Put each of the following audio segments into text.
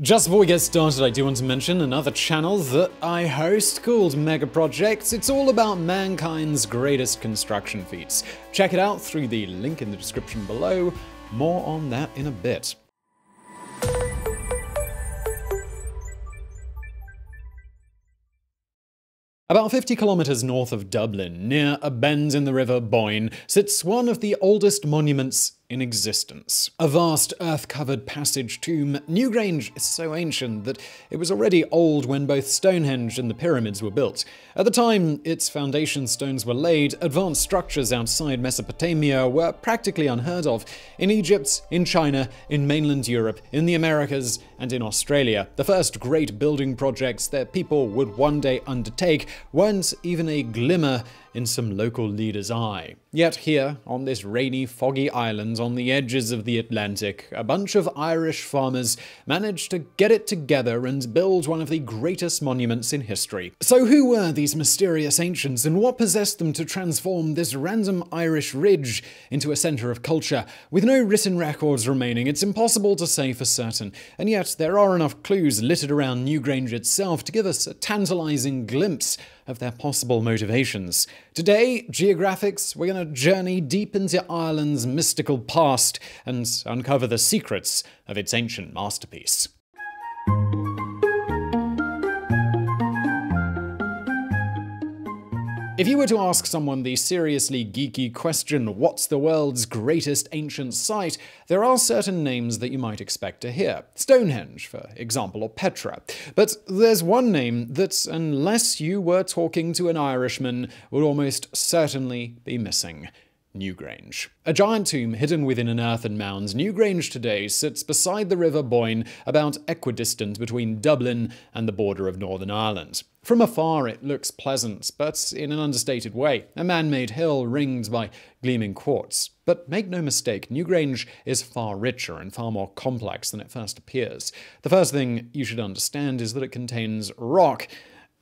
Just before we get started, I do want to mention another channel that I host called Megaprojects. It's all about mankind's greatest construction feats. Check it out through the link in the description below. More on that in a bit. About 50 kilometers north of Dublin, near a bend in the River Boyne, sits one of the oldest monuments in existence. A vast earth-covered passage tomb, Newgrange is so ancient that it was already old when both Stonehenge and the pyramids were built. At the time its foundation stones were laid, advanced structures outside Mesopotamia were practically unheard of. In Egypt, in China, in mainland Europe, in the Americas, and in Australia, the first great building projects that people would one day undertake weren't even a glimmer in some local leader's eye. Yet here, on this rainy, foggy island on the edges of the Atlantic, a bunch of Irish farmers managed to get it together and build one of the greatest monuments in history. So who were these mysterious ancients, and what possessed them to transform this random Irish ridge into a center of culture? With no written records remaining, it's impossible to say for certain, and yet there are enough clues littered around Newgrange itself to give us a tantalizing glimpse of their possible motivations. Today, Geographics, we're going to journey deep into Ireland's mystical past and uncover the secrets of its ancient masterpiece. If you were to ask someone the seriously geeky question, what's the world's greatest ancient site, there are certain names that you might expect to hear. Stonehenge, for example, or Petra. But there's one name that, unless you were talking to an Irishman, would almost certainly be missing. Newgrange. A giant tomb hidden within an earthen mound, Newgrange today sits beside the River Boyne, about equidistant between Dublin and the border of Northern Ireland. From afar it looks pleasant, but in an understated way, a man-made hill ringed by gleaming quartz. But make no mistake, Newgrange is far richer and far more complex than it first appears. The first thing you should understand is that it contains rock,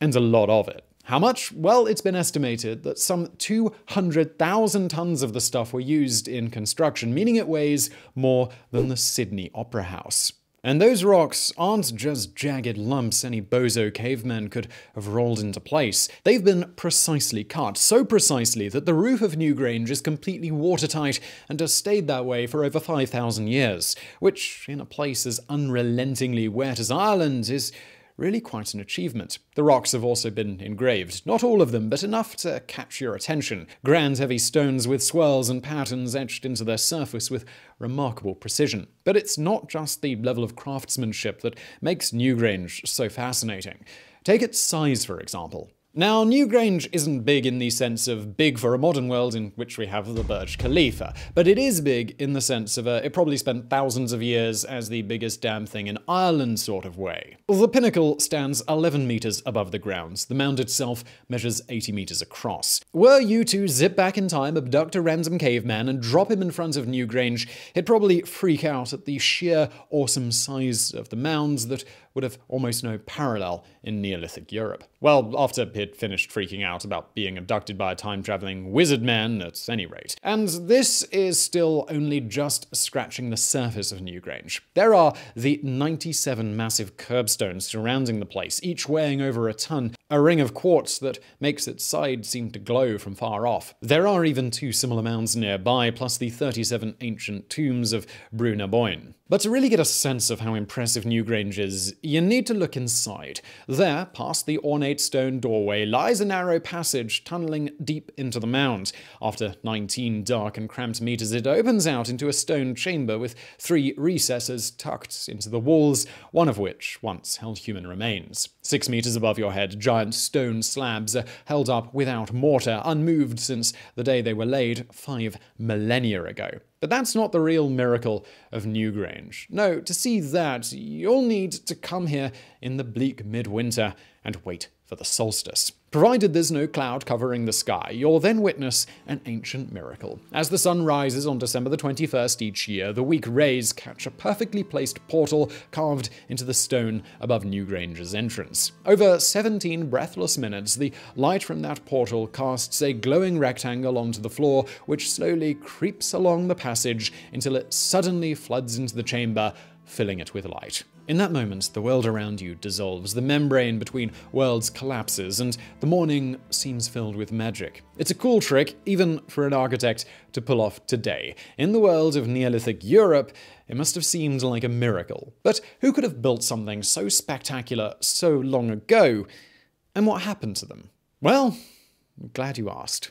and a lot of it. How much? Well, it's been estimated that some 200,000 tons of the stuff were used in construction, meaning it weighs more than the Sydney Opera House. And those rocks aren't just jagged lumps any bozo caveman could have rolled into place. They've been precisely cut, so precisely that the roof of Newgrange is completely watertight and has stayed that way for over 5,000 years, which, in a place as unrelentingly wet as Ireland, is really quite an achievement. The rocks have also been engraved. Not all of them, but enough to catch your attention. Grand heavy stones with swirls and patterns etched into their surface with remarkable precision. But it's not just the level of craftsmanship that makes Newgrange so fascinating. Take its size, for example. Now, Newgrange isn't big in the sense of big for a modern world in which we have the Burj Khalifa, but it is big in the sense of it probably spent thousands of years as the biggest damn thing in Ireland sort of way. The pinnacle stands 11 meters above the ground. The mound itself measures 80 meters across. Were you to zip back in time, abduct a random caveman, and drop him in front of Newgrange, he'd probably freak out at the sheer awesome size of the mounds that would have almost no parallel in Neolithic Europe. Well, after it finished freaking out about being abducted by a time-traveling wizard man, at any rate. And this is still only just scratching the surface of Newgrange. There are the 97 massive curbstones surrounding the place, each weighing over a ton, a ring of quartz that makes its side seem to glow from far off. There are even two similar mounds nearby, plus the 37 ancient tombs of Brú na Bóinne. But to really get a sense of how impressive Newgrange is, you need to look inside. There, past the ornate stone doorway, lies a narrow passage tunneling deep into the mound. After 19 dark and cramped meters, it opens out into a stone chamber with three recesses tucked into the walls, one of which once held human remains. 6 meters above your head, giant stone slabs are held up without mortar, unmoved since the day they were laid 5 millennia ago. But that's not the real miracle of Newgrange. No, to see that, you'll need to come here in the bleak midwinter and wait for the solstice. Provided there's no cloud covering the sky, you'll then witness an ancient miracle. As the sun rises on December the 21st each year, the weak rays catch a perfectly placed portal carved into the stone above Newgrange's entrance. Over 17 breathless minutes, the light from that portal casts a glowing rectangle onto the floor, which slowly creeps along the passage until it suddenly floods into the chamber, filling it with light. In that moment, the world around you dissolves, the membrane between worlds collapses, and the morning seems filled with magic. It's a cool trick, even for an architect, to pull off today. In the world of Neolithic Europe, it must have seemed like a miracle. But who could have built something so spectacular so long ago? And what happened to them? Well, I'm glad you asked.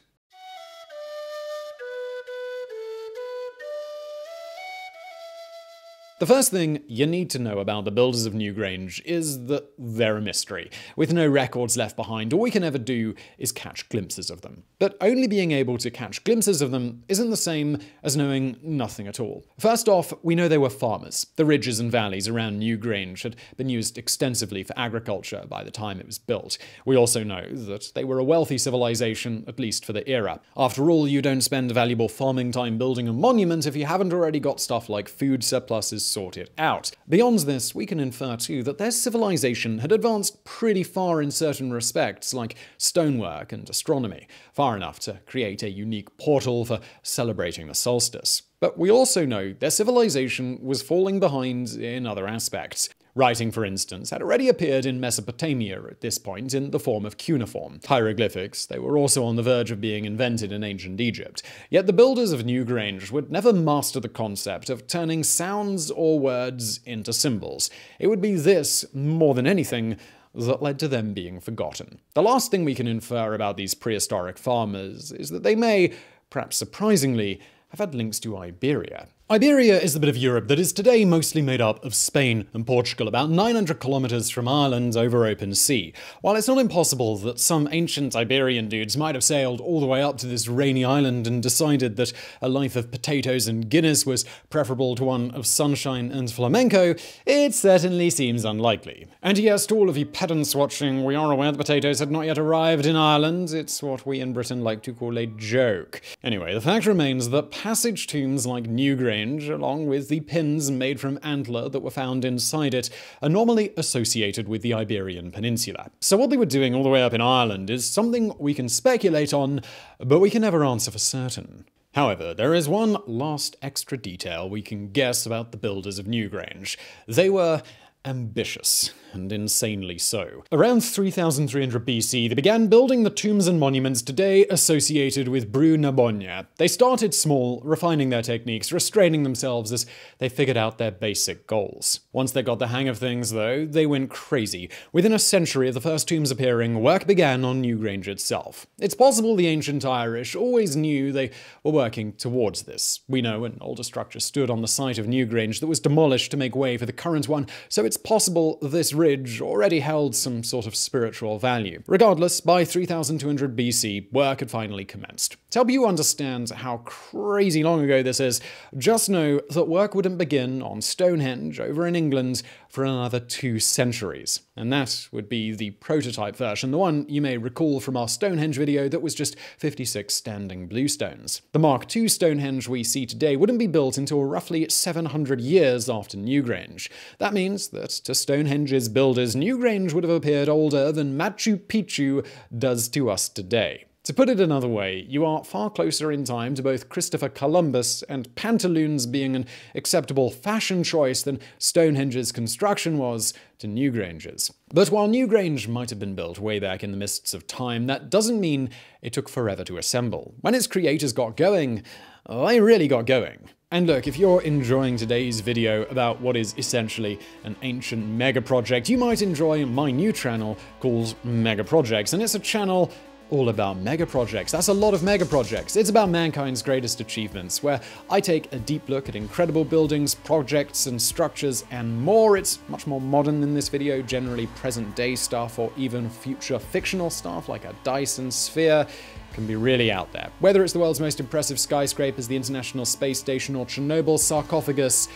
The first thing you need to know about the builders of Newgrange is that they're a mystery, with no records left behind. All we can ever do is catch glimpses of them. But only being able to catch glimpses of them isn't the same as knowing nothing at all. First off, we know they were farmers. The ridges and valleys around Newgrange had been used extensively for agriculture by the time it was built. We also know that they were a wealthy civilization, at least for the era. After all, you don't spend valuable farming time building a monument if you haven't already got stuff like food surpluses sort it out. Beyond this, we can infer too that their civilization had advanced pretty far in certain respects, like stonework and astronomy, far enough to create a unique portal for celebrating the solstice. But we also know their civilization was falling behind in other aspects. Writing, for instance, had already appeared in Mesopotamia at this point in the form of cuneiform. Hieroglyphics, they were also on the verge of being invented in ancient Egypt. Yet the builders of Newgrange would never master the concept of turning sounds or words into symbols. It would be this, more than anything, that led to them being forgotten. The last thing we can infer about these prehistoric farmers is that they may, perhaps surprisingly, have had links to Iberia. Iberia is the bit of Europe that is today mostly made up of Spain and Portugal, about 900 kilometers from Ireland over open sea. While it's not impossible that some ancient Iberian dudes might have sailed all the way up to this rainy island and decided that a life of potatoes and Guinness was preferable to one of sunshine and flamenco, it certainly seems unlikely. And yes, to all of you pedants watching, we are aware the potatoes had not yet arrived in Ireland. It's what we in Britain like to call a joke. Anyway, the fact remains that passage tombs like Newgrange, along with the pins made from antler that were found inside it, are normally associated with the Iberian Peninsula. So what they were doing all the way up in Ireland is something we can speculate on, but we can never answer for certain. However, there is one last extra detail we can guess about the builders of Newgrange. They were ambitious, and insanely so. Around 3300 BC, they began building the tombs and monuments today associated with Brú na Bóinne. They started small, refining their techniques, restraining themselves as they figured out their basic goals. Once they got the hang of things, though, they went crazy. Within a century of the first tombs appearing, work began on Newgrange itself. It's possible the ancient Irish always knew they were working towards this. We know an older structure stood on the site of Newgrange that was demolished to make way for the current one, so it's possible this ridge already held some sort of spiritual value. Regardless, by 3200 BC, work had finally commenced. To help you understand how crazy long ago this is, just know that work wouldn't begin on Stonehenge over in England for another 2 centuries. And that would be the prototype version, the one you may recall from our Stonehenge video that was just 56 standing bluestones. The Mark II Stonehenge we see today wouldn't be built until roughly 700 years after Newgrange. That means that to Stonehenge's builders, Newgrange would have appeared older than Machu Picchu does to us today. To put it another way, you are far closer in time to both Christopher Columbus and pantaloons being an acceptable fashion choice than Stonehenge's construction was to Newgrange's. But while Newgrange might have been built way back in the mists of time, that doesn't mean it took forever to assemble. When its creators got going, they really got going. And look, if you're enjoying today's video about what is essentially an ancient mega project, you might enjoy my new channel called Megaprojects, and it's a channel all about megaprojects. That's a lot of megaprojects. It's about mankind's greatest achievements, where I take a deep look at incredible buildings, projects, and structures, and more. It's much more modern than this video, generally present-day stuff, or even future fictional stuff, like a Dyson sphere. Can be really out there. Whether it's the world's most impressive skyscrapers, the International Space Station, or Chernobyl sarcophagus,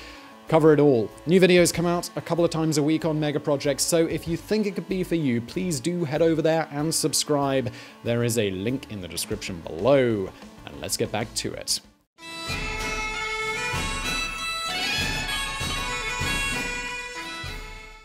cover it all. New videos come out a couple of times a week on Mega Projects, so if you think it could be for you, please do head over there and subscribe. There is a link in the description below, and let's get back to it.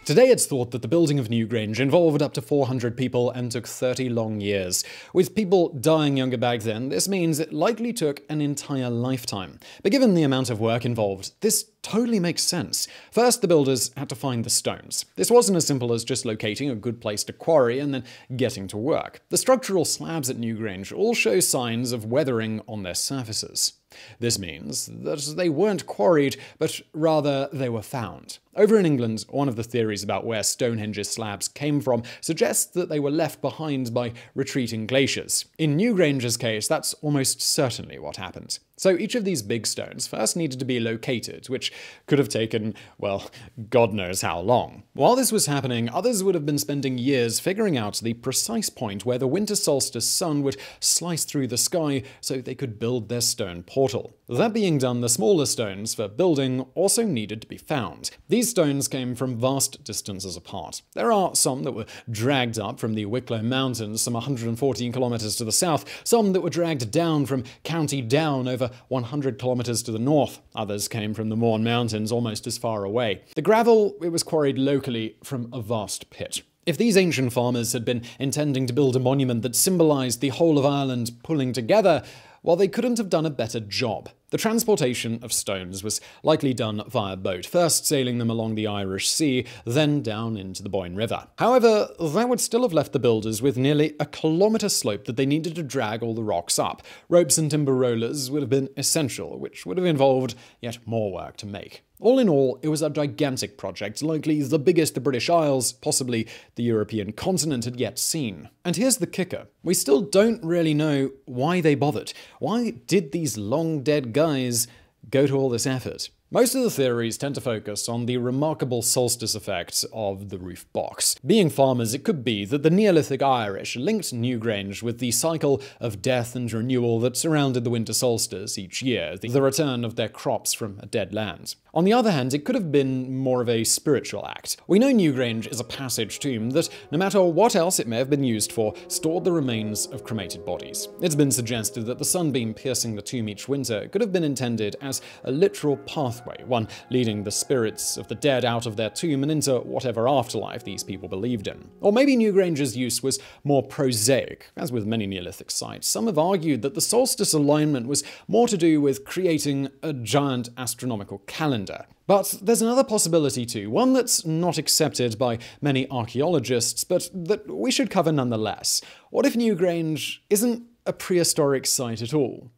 Today it's thought that the building of Newgrange involved up to 400 people and took 30 long years. With people dying younger back then, this means it likely took an entire lifetime. But given the amount of work involved, this totally makes sense. First, the builders had to find the stones. This wasn't as simple as just locating a good place to quarry and then getting to work. The structural slabs at Newgrange all show signs of weathering on their surfaces. This means that they weren't quarried, but rather they were found. Over in England, one of the theories about where Stonehenge's slabs came from suggests that they were left behind by retreating glaciers. In Newgrange's case, that's almost certainly what happened. So each of these big stones first needed to be located, which could have taken, well, God knows how long. While this was happening, others would have been spending years figuring out the precise point where the winter solstice sun would slice through the sky so they could build their stone portal. That being done, the smaller stones for building also needed to be found. These stones came from vast distances apart. There are some that were dragged up from the Wicklow Mountains, some 114 kilometers to the south, some that were dragged down from County Down over 100 kilometers to the north. Others came from the Mourne Mountains, almost as far away. The gravel, it was quarried locally from a vast pit. If these ancient farmers had been intending to build a monument that symbolized the whole of Ireland pulling together, well, they couldn't have done a better job. The transportation of stones was likely done via boat, first sailing them along the Irish Sea, then down into the Boyne River. However, that would still have left the builders with nearly a kilometre slope that they needed to drag all the rocks up. Ropes and timber rollers would have been essential, which would have involved yet more work to make. All in all, it was a gigantic project, likely the biggest the British Isles, possibly the European continent, had yet seen. And here's the kicker. We still don't really know why they bothered. Why did these long-dead guys go to all this effort? Most of the theories tend to focus on the remarkable solstice effect of the roof box. Being farmers, it could be that the Neolithic Irish linked Newgrange with the cycle of death and renewal that surrounded the winter solstice each year, the return of their crops from a dead land. On the other hand, it could have been more of a spiritual act. We know Newgrange is a passage tomb that, no matter what else it may have been used for, stored the remains of cremated bodies. It's been suggested that the sunbeam piercing the tomb each winter could have been intended as a literal pathway, one leading the spirits of the dead out of their tomb and into whatever afterlife these people believed in. Or maybe Newgrange's use was more prosaic. As with many Neolithic sites, some have argued that the solstice alignment was more to do with creating a giant astronomical calendar. But there's another possibility too, one that's not accepted by many archaeologists, but that we should cover nonetheless. What if Newgrange isn't a prehistoric site at all?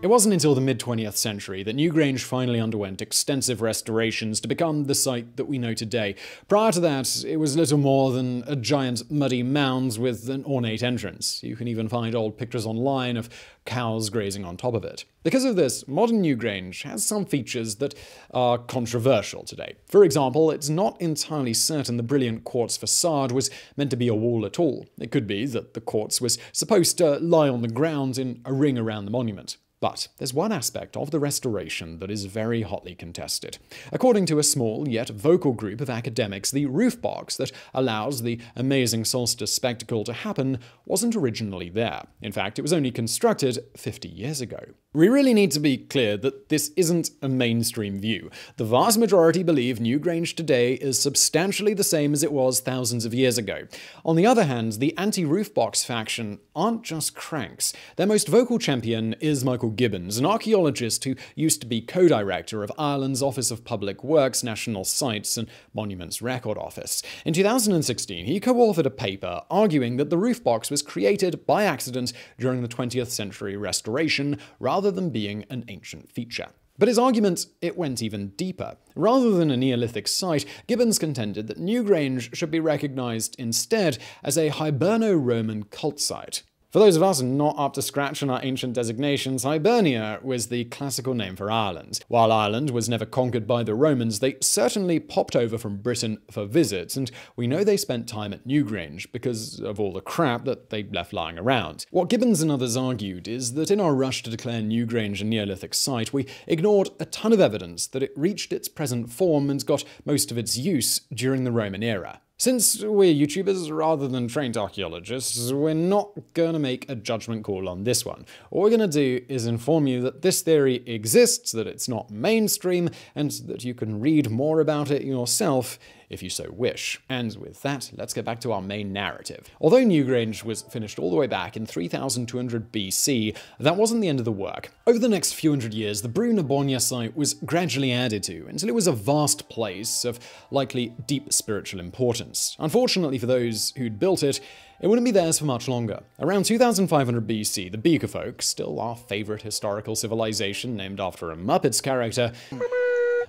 It wasn't until the mid-20th century that Newgrange finally underwent extensive restorations to become the site that we know today. Prior to that, it was little more than a giant muddy mound with an ornate entrance. You can even find old pictures online of cows grazing on top of it. Because of this, modern Newgrange has some features that are controversial today. For example, it's not entirely certain the brilliant quartz facade was meant to be a wall at all. It could be that the quartz was supposed to lie on the ground in a ring around the monument. But there's one aspect of the restoration that is very hotly contested. According to a small yet vocal group of academics, the roof box that allows the amazing solstice spectacle to happen wasn't originally there. In fact, it was only constructed 50 years ago. We really need to be clear that this isn't a mainstream view. The vast majority believe Newgrange today is substantially the same as it was thousands of years ago. On the other hand, the anti-roof box faction aren't just cranks. Their most vocal champion is Michael Gibbons, an archaeologist who used to be co-director of Ireland's Office of Public Works, National Sites and Monuments Record Office. In 2016, he co-authored a paper arguing that the roof box was created by accident during the 20th century restoration, rather than being an ancient feature. But his argument, it went even deeper. Rather than a Neolithic site, Gibbons contended that Newgrange should be recognized instead as a Hiberno-Roman cult site. For those of us not up to scratch on our ancient designations, Hibernia was the classical name for Ireland. While Ireland was never conquered by the Romans, they certainly popped over from Britain for visits, and we know they spent time at Newgrange because of all the crap that they left lying around. What Gibbons and others argued is that in our rush to declare Newgrange a Neolithic site, we ignored a ton of evidence that it reached its present form and got most of its use during the Roman era. Since we're YouTubers rather than trained archaeologists, we're not going to make a judgment call on this one. All we're going to do is inform you that this theory exists, that it's not mainstream, and that you can read more about it yourself if you so wish. And with that, let's get back to our main narrative. Although Newgrange was finished all the way back in 3200 BC, that wasn't the end of the work. Over the next few hundred years, the Brú na Bóinne site was gradually added to until it was a vast place of likely deep spiritual importance. Unfortunately for those who'd built it, it wouldn't be theirs for much longer. Around 2500 BC, the Beaker folk, still our favorite historical civilization named after a Muppets character,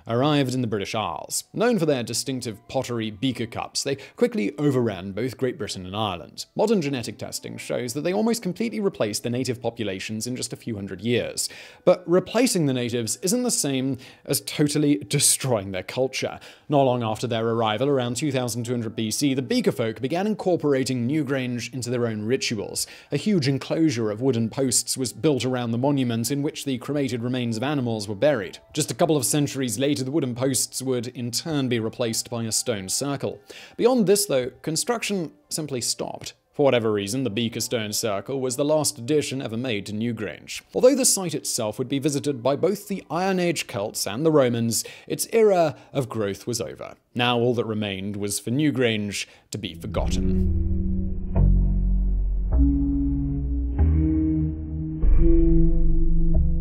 arrived in the British Isles. Known for their distinctive pottery beaker cups, they quickly overran both Great Britain and Ireland. Modern genetic testing shows that they almost completely replaced the native populations in just a few hundred years. But replacing the natives isn't the same as totally destroying their culture. Not long after their arrival, around 2200 BC, the Beaker folk began incorporating Newgrange into their own rituals. A huge enclosure of wooden posts was built around the monument in which the cremated remains of animals were buried. Just a couple of centuries later, the wooden posts would in turn be replaced by a stone circle. Beyond this, though, construction simply stopped. For whatever reason, the Beaker Stone Circle was the last addition ever made to Newgrange. Although the site itself would be visited by both the Iron Age Celts and the Romans, its era of growth was over. Now all that remained was for Newgrange to be forgotten.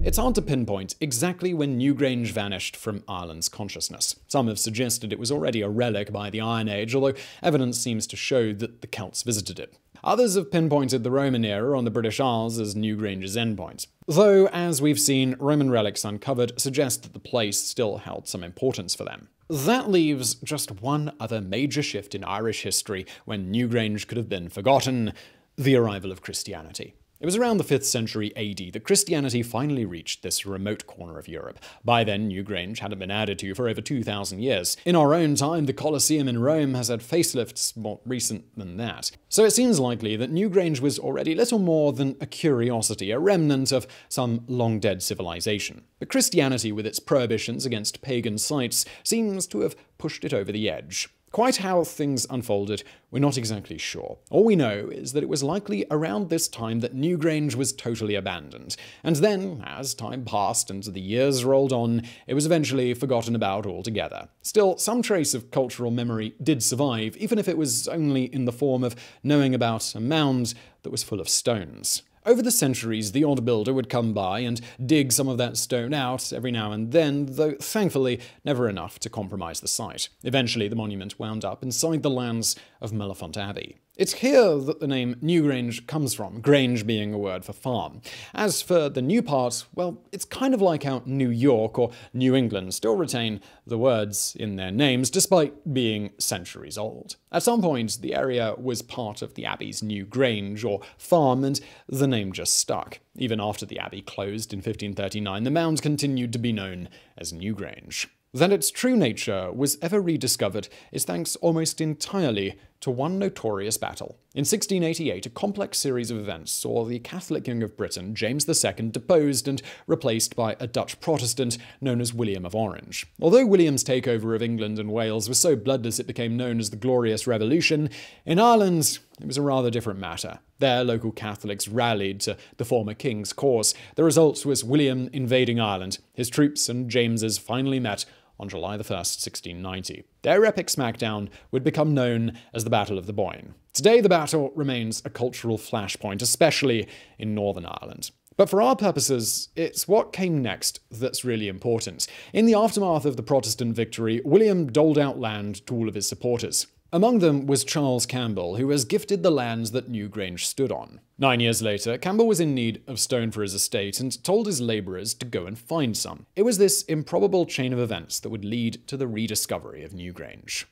It's hard to pinpoint exactly when Newgrange vanished from Ireland's consciousness. Some have suggested it was already a relic by the Iron Age, although evidence seems to show that the Celts visited it. Others have pinpointed the Roman era on the British Isles as Newgrange's endpoint. Though, as we've seen, Roman relics uncovered suggest that the place still held some importance for them. That leaves just one other major shift in Irish history when Newgrange could have been forgotten: the arrival of Christianity. It was around the 5th century AD that Christianity finally reached this remote corner of Europe. By then, Newgrange hadn't been added to for over 2,000 years. In our own time, the Colosseum in Rome has had facelifts more recent than that. So it seems likely that Newgrange was already little more than a curiosity, a remnant of some long-dead civilization. But Christianity, with its prohibitions against pagan sites, seems to have pushed it over the edge. Quite how things unfolded, we're not exactly sure. All we know is that it was likely around this time that Newgrange was totally abandoned. And then, as time passed and the years rolled on, it was eventually forgotten about altogether. Still, some trace of cultural memory did survive, even if it was only in the form of knowing about a mound that was full of stones. Over the centuries, the odd builder would come by and dig some of that stone out every now and then, though thankfully never enough to compromise the site. Eventually, the monument wound up inside the lands of Mellifont Abbey. It's here that the name Newgrange comes from, grange being a word for farm. As for the new part, well, it's kind of like how New York or New England still retain the words in their names, despite being centuries old. At some point, the area was part of the Abbey's new grange or farm, and the name just stuck. Even after the Abbey closed in 1539, the mound continued to be known as Newgrange. That its true nature was ever rediscovered is thanks almost entirely to one notorious battle. In 1688, a complex series of events saw the Catholic king of Britain, James II, deposed and replaced by a Dutch Protestant known as William of Orange. Although William's takeover of England and Wales was so bloodless it became known as the Glorious Revolution, in Ireland it was a rather different matter. There, local Catholics rallied to the former king's cause. The result was William invading Ireland. His troops and James's finally met on July 1st, 1690. Their epic smackdown would become known as the Battle of the Boyne. Today, the battle remains a cultural flashpoint, especially in Northern Ireland. But for our purposes, it's what came next that's really important. In the aftermath of the Protestant victory, William doled out land to all of his supporters. Among them was Charles Campbell, who was gifted the lands that Newgrange stood on. 9 years later, Campbell was in need of stone for his estate and told his labourers to go and find some. It was this improbable chain of events that would lead to the rediscovery of Newgrange.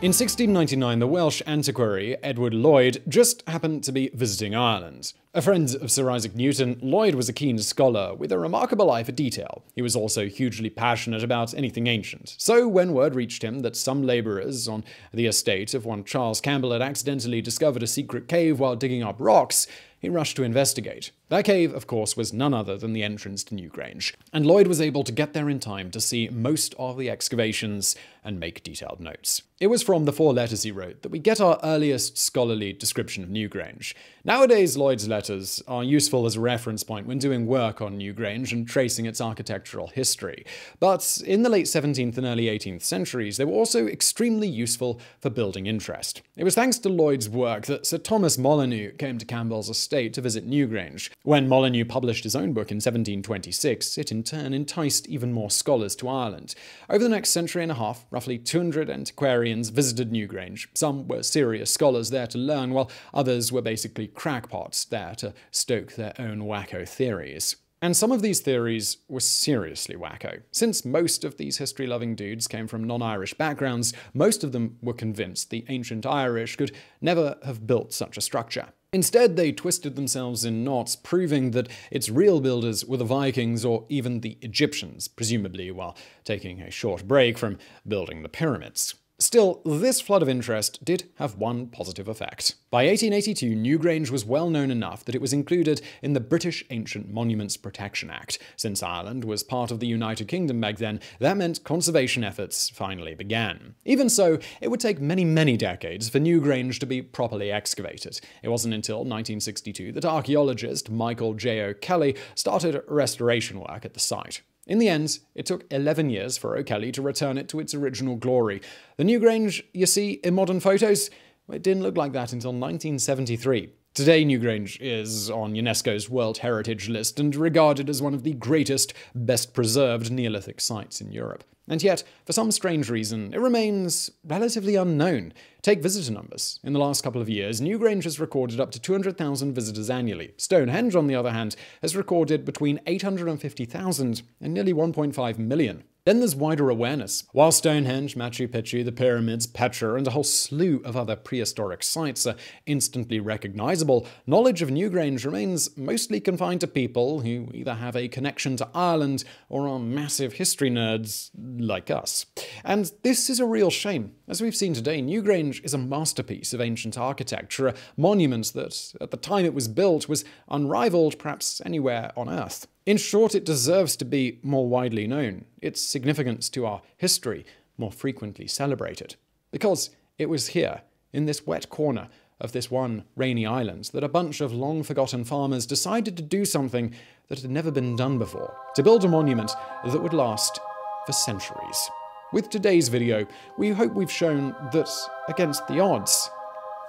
In 1699, the Welsh antiquary Edward Lloyd just happened to be visiting Ireland. A friend of Sir Isaac Newton, Lloyd was a keen scholar with a remarkable eye for detail. He was also hugely passionate about anything ancient. So when word reached him that some labourers on the estate of one Charles Campbell had accidentally discovered a secret cave while digging up rocks, he rushed to investigate. That cave, of course, was none other than the entrance to Newgrange, and Lloyd was able to get there in time to see most of the excavations and make detailed notes. It was from the four letters he wrote that we get our earliest scholarly description of Newgrange. Nowadays, Lloyd's letters are useful as a reference point when doing work on Newgrange and tracing its architectural history, but in the late 17th and early 18th centuries, they were also extremely useful for building interest. It was thanks to Lloyd's work that Sir Thomas Molyneux came to Campbell's estate to visit Newgrange. When Molyneux published his own book in 1726, it in turn enticed even more scholars to Ireland. Over the next century and a half, roughly 200 antiquarians visited Newgrange. Some were serious scholars there to learn, while others were basically crackpots there to stoke their own wacko theories. And some of these theories were seriously wacko. Since most of these history-loving dudes came from non-Irish backgrounds, most of them were convinced the ancient Irish could never have built such a structure. Instead, they twisted themselves in knots, proving that its real builders were the Vikings or even the Egyptians, presumably while taking a short break from building the pyramids. Still, this flood of interest did have one positive effect. By 1882, Newgrange was well known enough that it was included in the British Ancient Monuments Protection Act. Since Ireland was part of the United Kingdom back then, that meant conservation efforts finally began. Even so, it would take many, many decades for Newgrange to be properly excavated. It wasn't until 1962 that archaeologist Michael J. O. Kelly started restoration work at the site. In the end, it took 11 years for O'Kelly to return it to its original glory. The Newgrange you see in modern photos, it didn't look like that until 1973. Today, Newgrange is on UNESCO's World Heritage List and regarded as one of the greatest, best-preserved Neolithic sites in Europe. And yet, for some strange reason, it remains relatively unknown. Take visitor numbers. In the last couple of years, Newgrange has recorded up to 200,000 visitors annually. Stonehenge, on the other hand, has recorded between 850,000 and nearly 1.5 million. Then there's wider awareness. While Stonehenge, Machu Picchu, the pyramids, Petra, and a whole slew of other prehistoric sites are instantly recognizable, knowledge of Newgrange remains mostly confined to people who either have a connection to Ireland or are massive history nerds like us. And this is a real shame. As we've seen today, Newgrange is a masterpiece of ancient architecture, a monument that, at the time it was built, was unrivaled perhaps anywhere on Earth. In short, it deserves to be more widely known, its significance to our history more frequently celebrated. Because it was here, in this wet corner of this one rainy island, that a bunch of long-forgotten farmers decided to do something that had never been done before, to build a monument that would last for centuries. With today's video, we hope we've shown that, against the odds,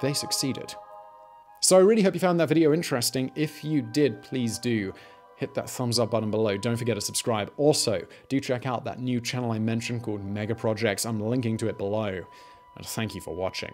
they succeeded. So I really hope you found that video interesting. If you did, please do hit that thumbs up button below. Don't forget to subscribe. Also, do check out that new channel I mentioned called Megaprojects. I'm linking to it below. And thank you for watching.